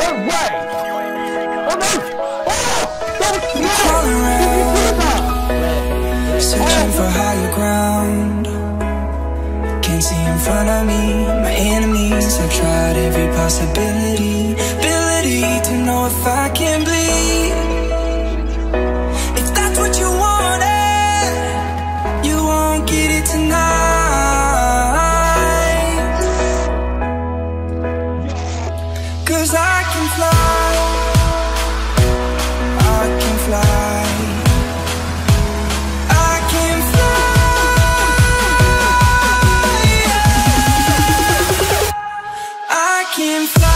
No way! Oh no! Oh! That was me! Searching for higher ground. Can't see in front of me. My enemies have tried every possibility. Ability to know if I can bleed. I can fly.